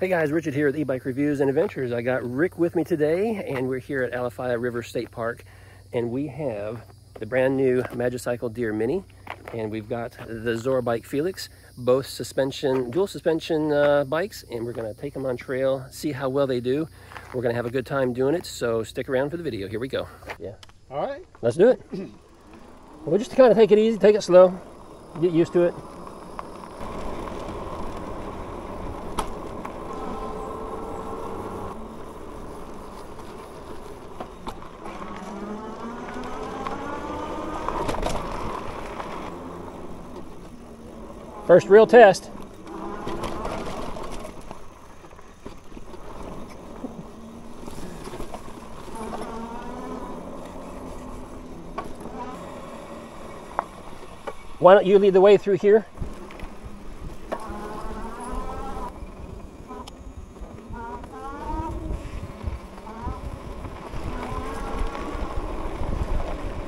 Hey guys, Richard here with eBike Reviews and Adventures. I got Rick with me today, and we're here at Alafia River State Park, and we have the brand new Magicycle Deer Mini, and we've got the Zoro Bike Felix, both dual suspension bikes, and we're going to take them on trail, see how well they do. We're going to have a good time doing it, so stick around for the video. Here we go. Yeah. All right. Let's do it. We'll just kind of take it easy, take it slow, get used to it. First real test. Why don't you lead the way through here?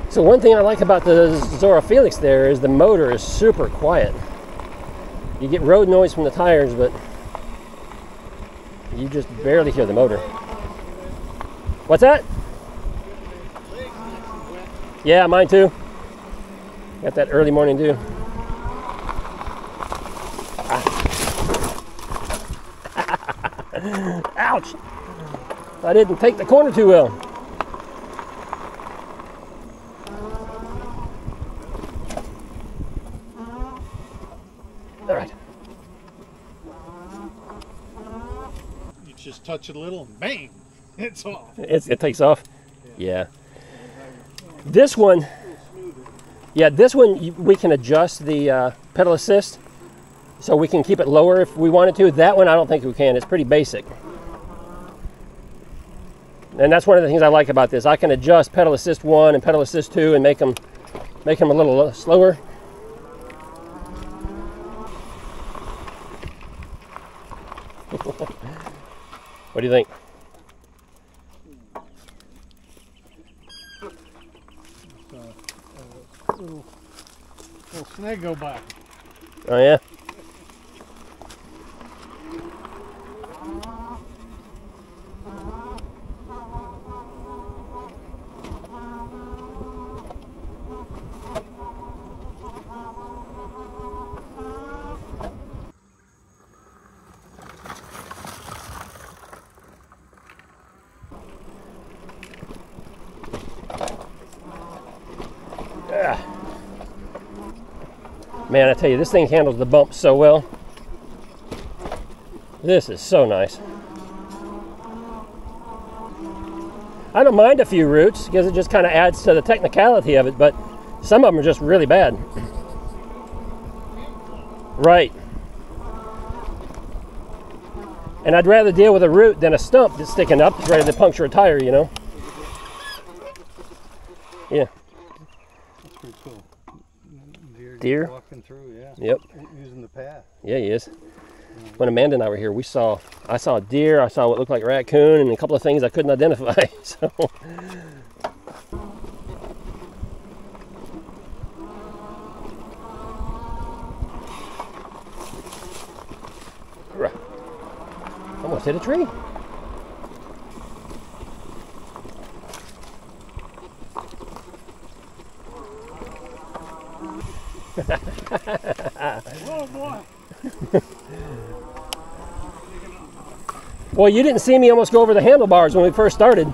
So one thing I like about the Zoro Felix there is the motor is super quiet. You get road noise from the tires, but you just barely hear the motor. What's that? Yeah, mine too. Got that early morning dew. Ah. Ouch! I didn't take the corner too well. All right. You just touch it a little and bang, it's off. It takes off? Yeah. This one. Yeah, this one we can adjust the pedal assist, so we can keep it lower if we wanted to. That one I don't think we can. It's pretty basic. And that's one of the things I like about this. I can adjust pedal assist 1 and pedal assist 2 and make them a little slower. What do you think? Little snag go by. Oh yeah. Man, I tell you, this thing handles the bump so well. This is so nice. I don't mind a few roots because it just kind of adds to the technicality of it, but some of them are just really bad. Right. And I'd rather deal with a root than a stump that's sticking up, ready to puncture a tire, you know? Yeah. That's pretty cool. Deer walking through, yeah. Yep. Using the path. Yeah, he is. When Amanda and I were here, I saw a deer, I saw what looked like a raccoon, and a couple of things I couldn't identify. So almost hit a tree. Oh boy. Well, you didn't see me almost go over the handlebars when we first started.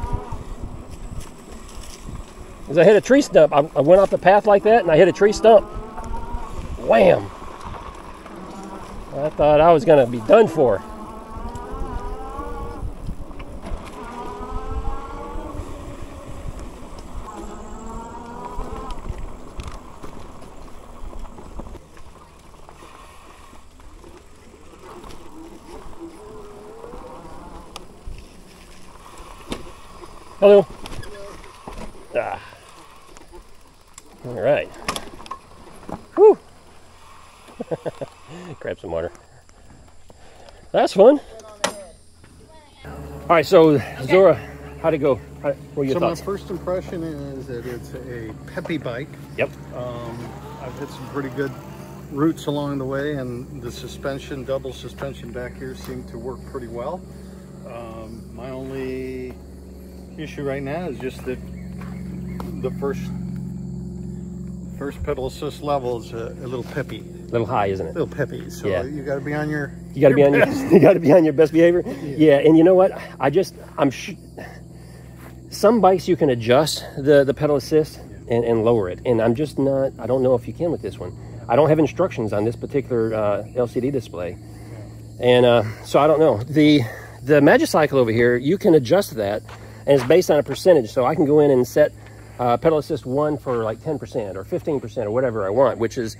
Because I hit a tree stump. I went off the path like that and I hit a tree stump. Wham! I thought I was going to be done for. Hello. Ah. All right. Whew. Grab some water. That's fun. All right, so Zoro, how'd it go? What were your thoughts? My first impression is that it's a peppy bike. Yep. I've hit some pretty good roots along the way, and the suspension, double suspension back here seemed to work pretty well. My only issue right now is just that the first pedal assist level is a little peppy. A little high, isn't it? A little peppy. So yeah. You got to be on your best behavior. Yeah. And you know what? Some bikes you can adjust the pedal assist and lower it, and I'm just not. I don't know if you can with this one. I don't have instructions on this particular LCD display, and so I don't know. The Magicycle over here, you can adjust that, and it's based on a percentage. So I can go in and set pedal assist 1 for like 10% or 15% or whatever I want, which is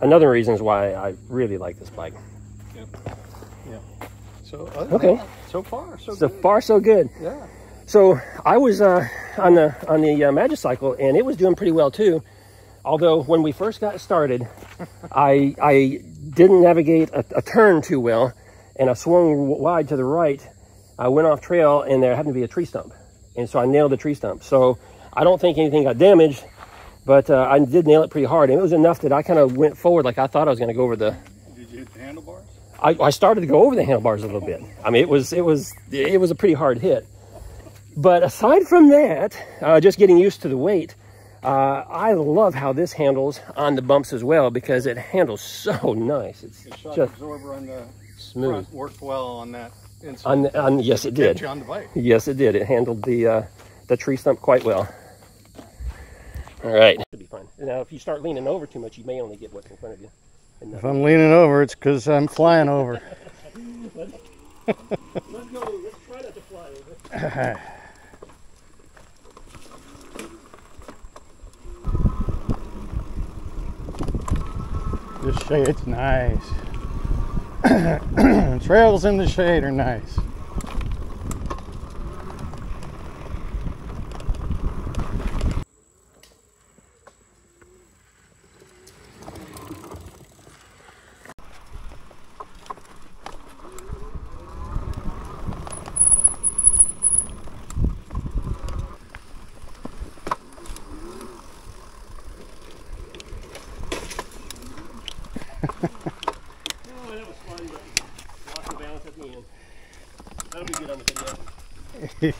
another reason why I really like this bike. Yep. Yeah. So okay. So far so good. Yeah. So I was on the Magicycle, and it was doing pretty well too. Although when we first got started, I didn't navigate a turn too well, and I swung wide to the right. I went off trail, and there happened to be a tree stump, and so I nailed the tree stump. So I don't think anything got damaged, but I did nail it pretty hard, and it was enough that I kind of went forward like I thought I was going to go over the. Did you hit the handlebars? I started to go over the handlebars a little bit. I mean, it was a pretty hard hit. But aside from that, just getting used to the weight, I love how this handles on the bumps as well, because it handles so nice. It's the shock just absorber on the smooth. Front worked well on that. Yes, it did. On the bike. Yes, it did. It handled the tree stump quite well. All right. Should be fun. Now, if you start leaning over too much, you may only get what's in front of you. If I'm leaning over, it's because I'm flying over. Let's go. Let's try not to fly over. The shade's nice. Trails in the shade are nice.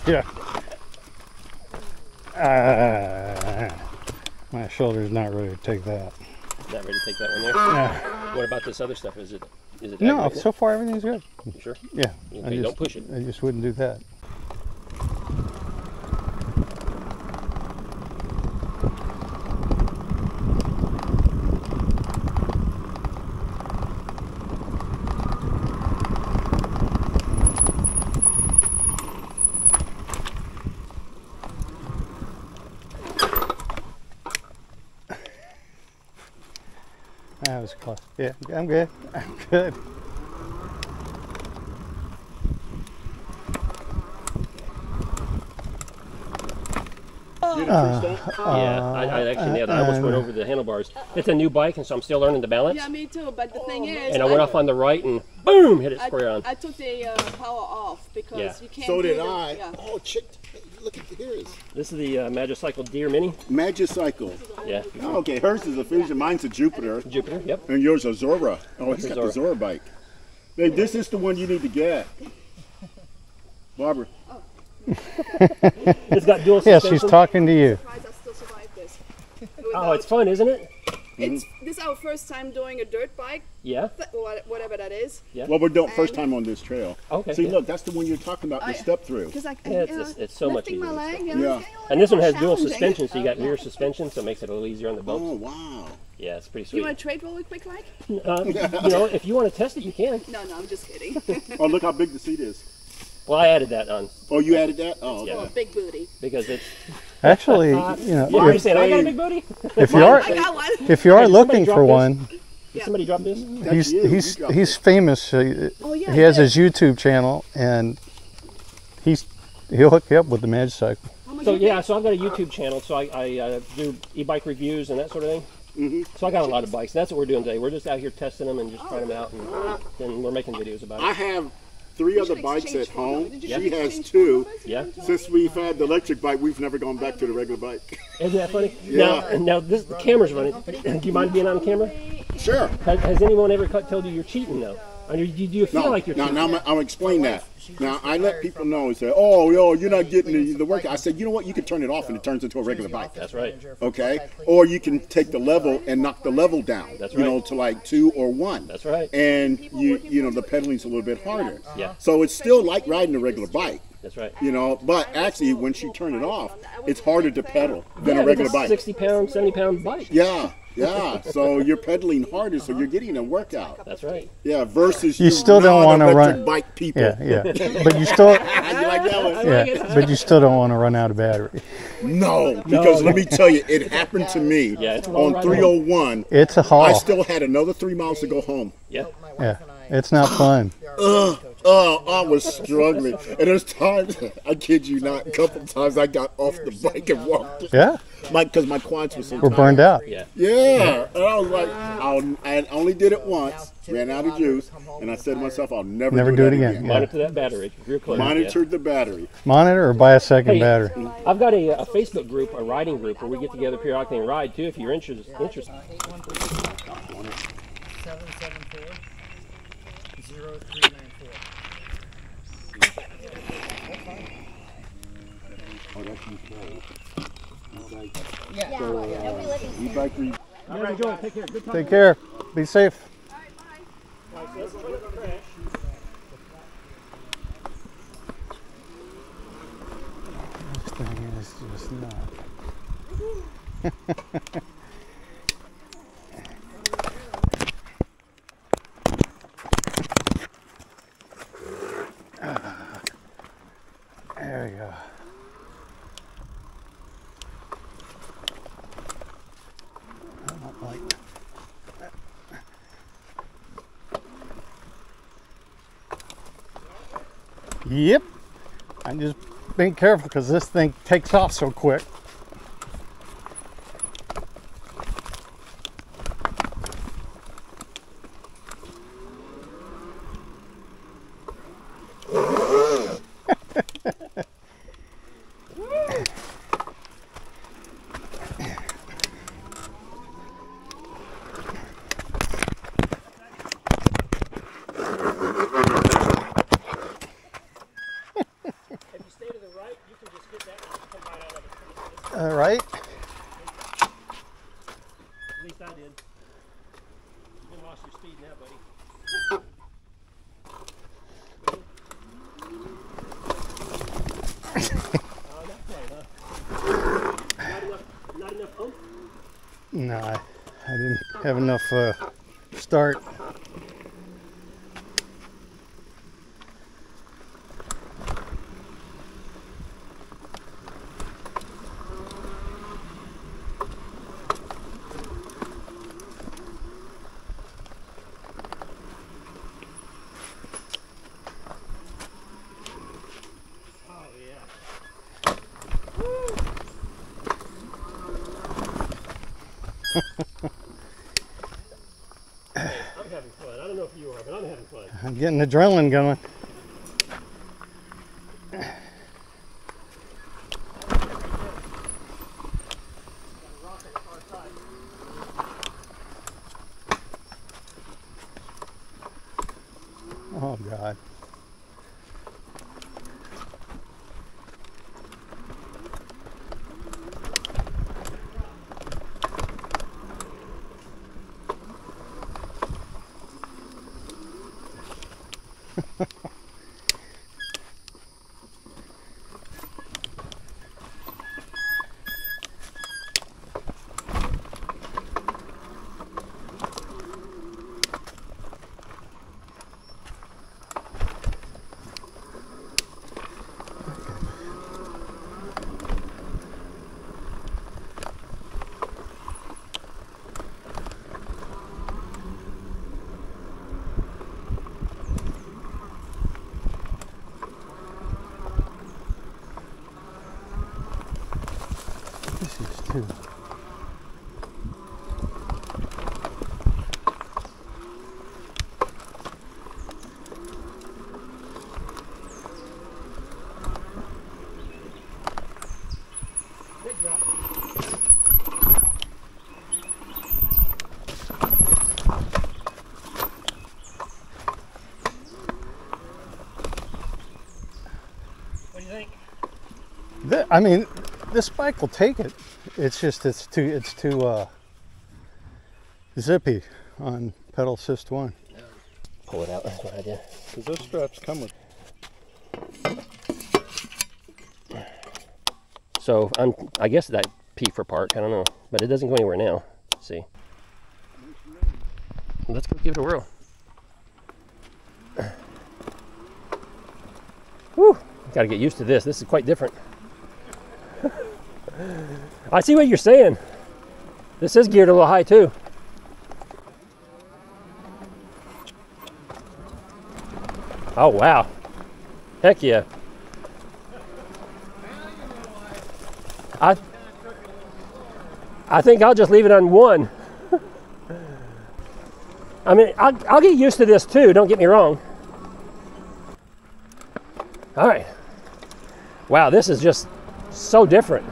Yeah. My shoulder's not ready to take that. Not ready to take that one there? No. What about this other stuff? Is it no, so far everything's good. You sure? Yeah. Okay, don't push it. I just wouldn't do that. That was close. Yeah, I'm good. I'm good. Yeah, I actually nailed it. I almost went over the handlebars. It's a new bike, and so I'm still learning the balance. Yeah, me too. But the thing is, and I went off on the right and boom, hit it square on. I took the power off because you can't. So did I. Yeah. Oh, chick. Look at hers. This is the Magicycle Deer Mini. Magicycle. Yeah. Oh, okay, hers is a Fusion. Mine's a Jupiter. Jupiter, yep. And yours is Zoro. Oh, he's got the Zoro bike. Babe, this is the one you need to get. Barbara. Oh. It's got dual suspension. Yeah, she's talking to you. I'm surprised I still survived this. Oh, it's fun, isn't it? It's this is our first time doing a dirt bike. Yeah. Whatever that is. Yeah. Well, we're doing first time on this trail. Okay. See, look, that's the one you're talking about. The step through. Because it's so much easier. And this one has dual suspension, so you got rear suspension, so it makes it a little easier on the bumps. Oh wow. Yeah, it's pretty sweet. You want to trade really quick, like? You know, if you want to test it, you can. No, I'm just kidding. Oh, look how big the seat is. Well, I added that on. Oh, you added that? Oh, okay. Oh, big booty. Because it's actually, you know, well, if, I got a big booty. If you are, I got one. If you are looking for one, did somebody drop this? He's famous. Oh, yeah, he has his YouTube channel, and he'll hook you up with the Magicycle. So yeah, so I've got a YouTube channel. So I do e-bike reviews and that sort of thing. Mm-hmm. So I got a lot of bikes. That's what we're doing today. We're just out here testing them and just trying them out, and then we're making videos about it. I have three other bikes at home. She has two. Yeah. Since we've had the electric bike, we've never gone back to the regular bike. Isn't that funny? Yeah. Now this, the camera's running. Do you mind being on camera? Sure. Has anyone ever told you you're cheating though? Or do you feel like you're cheating? No, I'll explain that. Now, I let people know and say, oh, yo, you're not getting the workout. I said, you know what? You can turn it off and it turns into a regular bike. That's right. Okay? Or you can take the level and knock the level down, that's right, you know, to like 2 or 1. That's right. And, you know, the pedaling's a little bit harder. Yeah. So it's still like riding a regular bike. That's right. You know, but actually, when she turned it off, it's harder to pedal than a regular bike. 60-pound, 70-pound bike. Yeah. Yeah, so you're pedaling harder, so you're getting a workout. That's right. Yeah, versus you still don't want to run bike people. Yeah, yeah, but you still. You like that one? Yeah, but you still don't want to run out of battery. No, because let me tell you, it happened to me on 301. It's a haul. I still had another 3 miles to go home. Yeah, yeah, it's not fun. Oh, I was struggling, and there's times, I kid you not, a couple times I got off the bike and walked. Yeah. Because my quads were so tired. We're burned out. Yeah. Yeah. And I was like, I only did it once, ran out of juice, and I said to myself, I'll never do it again. Yeah. Monitor that battery. Monitor the battery. Monitor or buy a second battery. I've got a Facebook group, a riding group, where we get together periodically and ride, too, if you're interested. 774-0394. Oh, that's incredible. Yeah. So, eBike. All right, enjoy. Take care. Good time. Take care. Be safe. All right, bye. This thing is just nuts. There we go. Yep, I'm just being careful because this thing takes off so quick. No, I didn't have enough start. I'm getting adrenaline going. Oh, God. I mean, this bike will take it. It's just it's too zippy on pedal assist one. Pull it out. That's my idea. Because those straps come with. So I guess that P for park. I don't know, but it doesn't go anywhere now. Let's see. Let's go give it a whirl. Whew, gotta get used to this. This is quite different. I see what you're saying. This is geared a little high too. Oh wow. Heck yeah. I think I'll just leave it on one. I mean, I'll get used to this too, don't get me wrong. All right. Wow, this is just so different.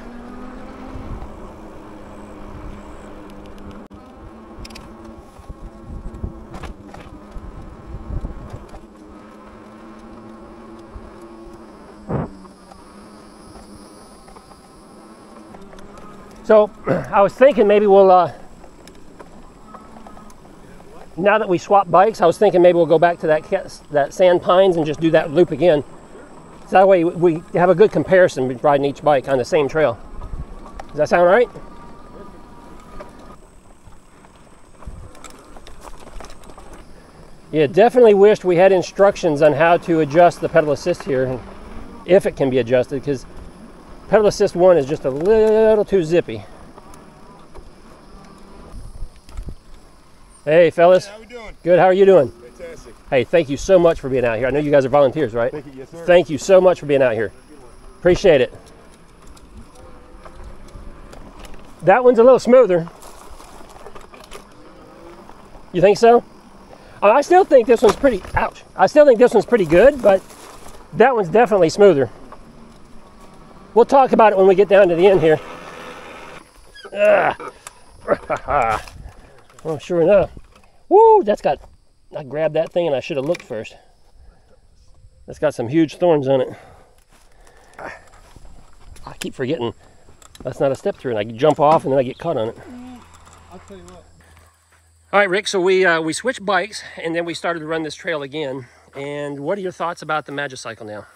So I was thinking maybe we'll, now that we swapped bikes, I was thinking maybe we'll go back to that Sand Pines and just do that loop again. So that way we have a good comparison with riding each bike on the same trail. Does that sound all right? Yeah, definitely wished we had instructions on how to adjust the pedal assist here, and if it can be adjusted, because pedal assist one is just a little too zippy. Hey fellas. Hey, how we doing? Good, how are you doing? Fantastic. Hey, thank you so much for being out here. I know you guys are volunteers, right? Thank you, yes, sir. Thank you so much for being out here. Appreciate it. That one's a little smoother. You think so? I still think this one's pretty, ouch. I still think this one's pretty good, but that one's definitely smoother. We'll talk about it when we get down to the end here. Well, sure enough. Woo, that's got, I grabbed that thing and I should have looked first. That's got some huge thorns on it. I keep forgetting that's not a step through and I jump off and then I get caught on it. I'll tell you what. All right, Rick, so we switched bikes and then we started to run this trail again. And what are your thoughts about the Magicycle now?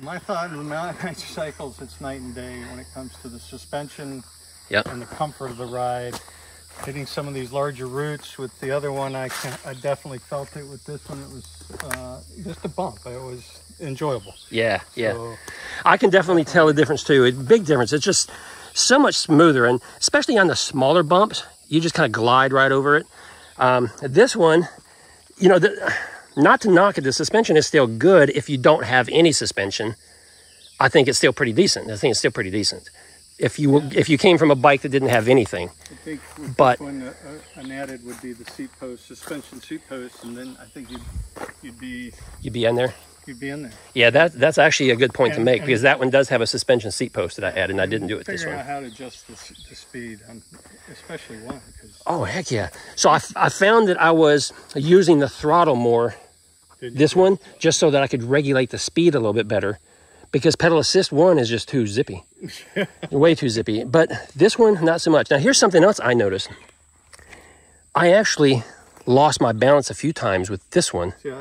My thought on Magicycles, it's night and day when it comes to the suspension, yep, and the comfort of the ride. Hitting some of these larger routes with the other one, I definitely felt it. With this one, it was just a bump. It was enjoyable. Yeah, yeah. So, I can definitely tell a difference too. A big difference. It's just so much smoother, and especially on the smaller bumps, you just kind of glide right over it. This one, you know, not to knock it, the suspension is still good. If you don't have any suspension, I think it's still pretty decent. I think it's still pretty decent. If you, yeah, if you came from a bike that didn't have anything, I think with but this one, an added would be the seat post, suspension seat post, and then I think you'd be in there. You'd be in there. Yeah, that's actually a good point to make, because that one does have a suspension seat post that I added, and I didn't do it this one. Figure out how to adjust the speed, especially one. Oh heck yeah! So I found that I was using the throttle more, this one, just so that I could regulate the speed a little bit better. Because pedal assist one is just too zippy, way too zippy. But this one, not so much. Now here's something else I noticed. I actually lost my balance a few times with this one. See,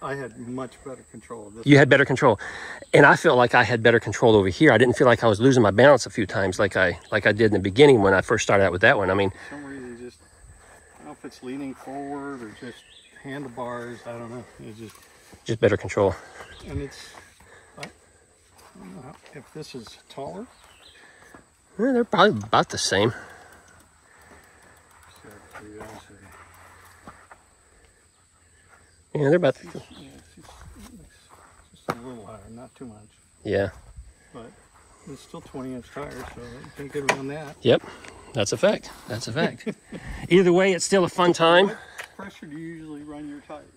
I had much better control of this. You had better control. And I felt like I had better control over here. I didn't feel like I was losing my balance a few times like I did in the beginning when I first started out with that one. I mean, for some reason, just, I don't know if it's leaning forward or just handlebars, I don't know. It's just better control. And it's, I don't know if this is taller. Yeah, they're probably about the same. Yeah, they're about the same. Yeah, just a little higher, not too much. Yeah. But it's still 20-inch tires, so you can't get around that. Yep, that's a fact. That's a fact. Either way, it's still a fun time. What pressure do you usually run your tires?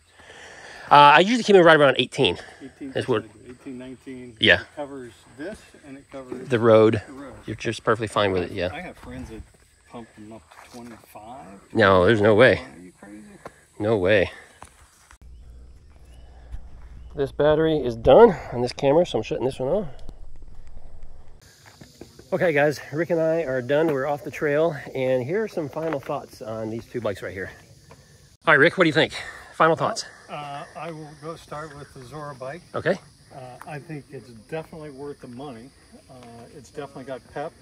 I usually keep it right around 18. 18, that's what, 18, 19. Yeah. It covers this and it covers the road. You're just perfectly fine with it, yeah. I have friends that pump them up to 25. No, there's no way. Are you crazy? No way. This battery is done on this camera, so I'm shutting this one off. Okay guys, Rick and I are done. We're off the trail, and here are some final thoughts on these two bikes right here. All right, Rick, what do you think? Final thoughts. I will go start with the Zoro bike. Okay. I think it's definitely worth the money. It's definitely got pep.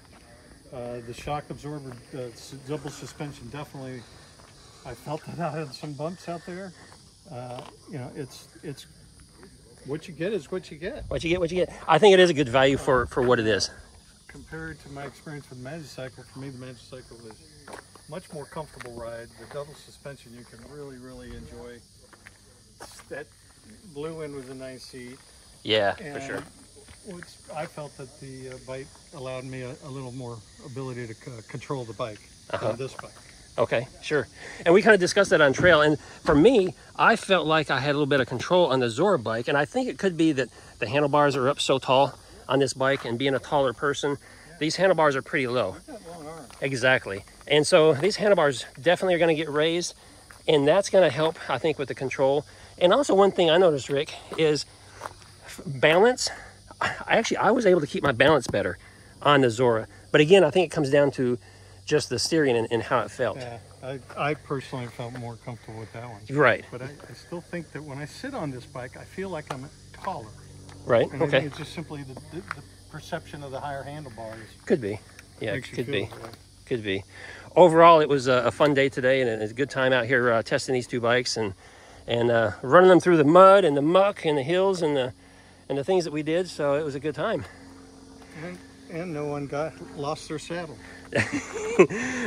The shock absorber, double suspension, definitely. I felt that I had some bumps out there. You know, it's what you get is what you get. What you get, what you get. I think it is a good value for what it is. Compared to my experience with Magicycle, for me the Magicycle was much more comfortable ride. The double suspension you can really enjoy. That blue end was a nice seat. Yeah, and for sure. I felt that the bike allowed me a little more ability to control the bike than this bike. Okay, sure. And we kind of discussed that on trail. And for me, I felt like I had a little bit of control on the Zoro bike. And I think it could be that the handlebars are up so tall on this bike, and being a taller person, these handlebars are pretty low. I've got long arms. Exactly. And so these handlebars definitely are going to get raised, and that's going to help, I think, with the control. And also one thing I noticed, Rick, is balance. I was able to keep my balance better on the Zoro. But again, I think it comes down to just the steering and how it felt. Yeah, I personally felt more comfortable with that one. Right. But I still think that when I sit on this bike, I feel like I'm taller. Right, and okay. It's just simply the perception of the higher handlebars. Could be. Yeah, it could be. Could be. Overall, it was a fun day today, and it's a good time out here testing these two bikes and running them through the mud and the muck and the hills and the things that we did, so it was a good time. And no one lost their saddle.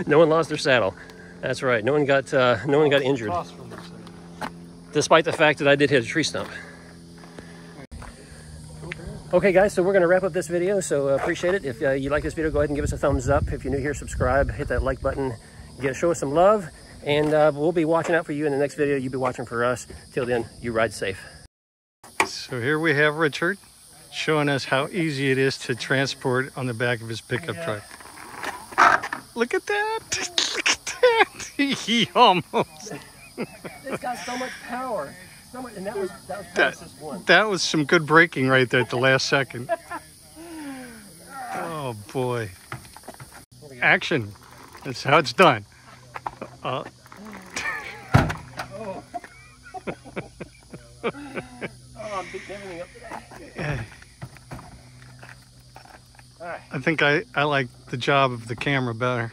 No one lost their saddle. That's right. No one got no one got injured. Despite the fact that I did hit a tree stump. Okay guys, so we're going to wrap up this video, so appreciate it. If you like this video, go ahead and give us a thumbs up. If you're new here, subscribe, hit that like button, show us some love, and we'll be watching out for you in the next video. You'll be watching for us. Till then, you ride safe. So here we have Richard showing us how easy it is to transport on the back of his pickup truck. Look at that! Look at that! He almost... It's got so much power. So much, and that was fastest one. That was some good braking right there at the last second. Oh boy! Action! That's how it's done. Oh, I'm beating everything up today. I think I like the job of the camera better.